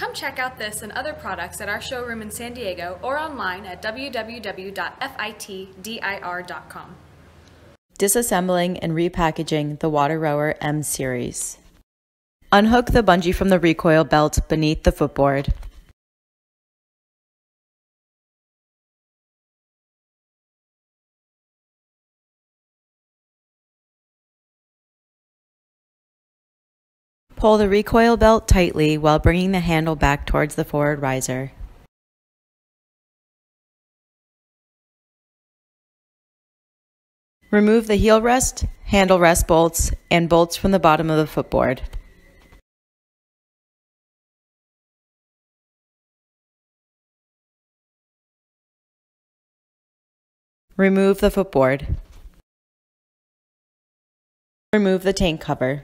Come check out this and other products at our showroom in San Diego or online at www.fitdir.com. Disassembling and repackaging the Water Rower M Series. Unhook the bungee from the recoil belt beneath the footboard. Pull the recoil belt tightly while bringing the handle back towards the forward riser. Remove the heel rest, handle rest bolts, and bolts from the bottom of the footboard. Remove the footboard. Remove the tank cover.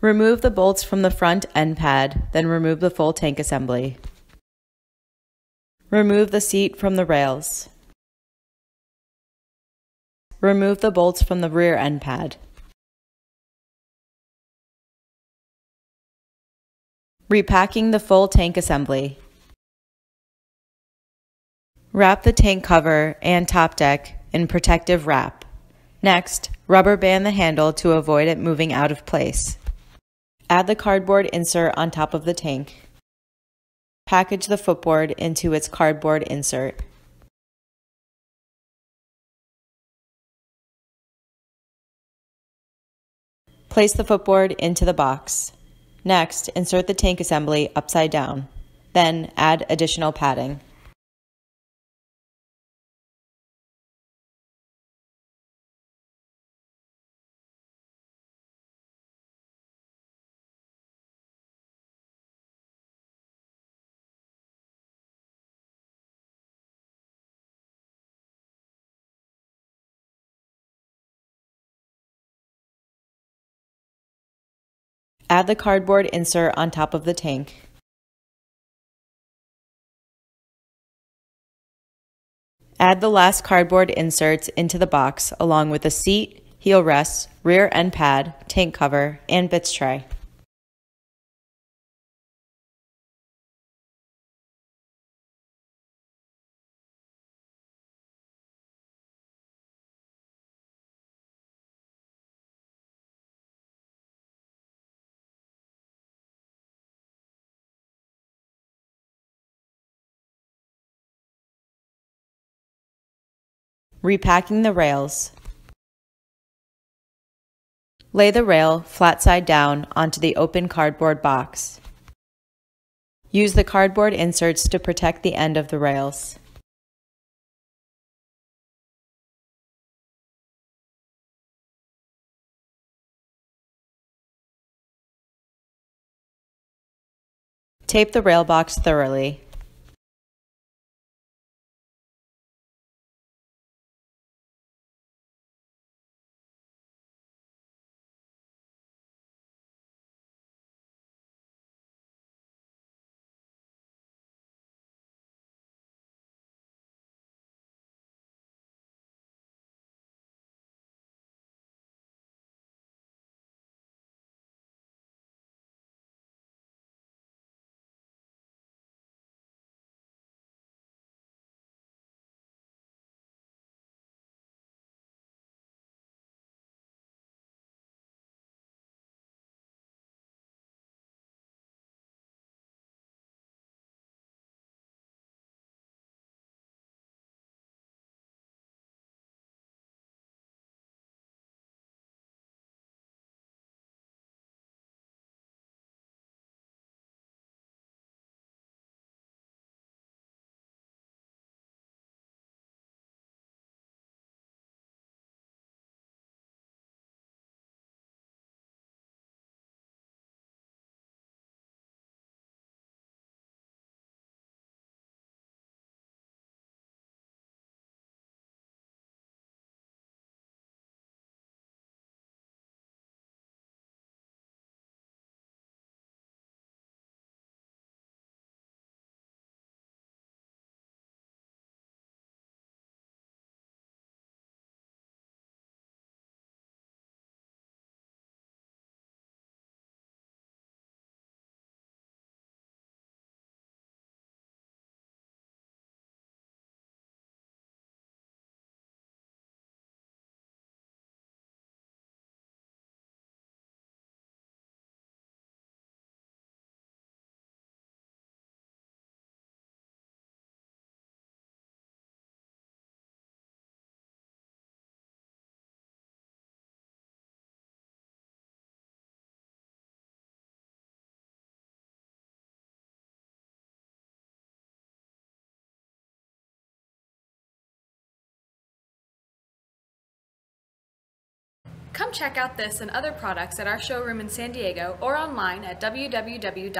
Remove the bolts from the front end pad, then remove the full tank assembly. Remove the seat from the rails. Remove the bolts from the rear end pad. Repacking the full tank assembly. Wrap the tank cover and top deck in protective wrap. Next, rubber band the handle to avoid it moving out of place. Add the cardboard insert on top of the tank. Package the footboard into its cardboard insert. Place the footboard into the box. Next, insert the tank assembly upside down. Then add additional padding. Add the cardboard insert on top of the tank. Add the last cardboard inserts into the box along with the seat, heel rest, rear end pad, tank cover, and bits tray. Repacking the rails. Lay the rail flat side down onto the open cardboard box. Use the cardboard inserts to protect the end of the rails. Tape the rail box thoroughly. Come check out this and other products at our showroom in San Diego or online at www.fitdir.com.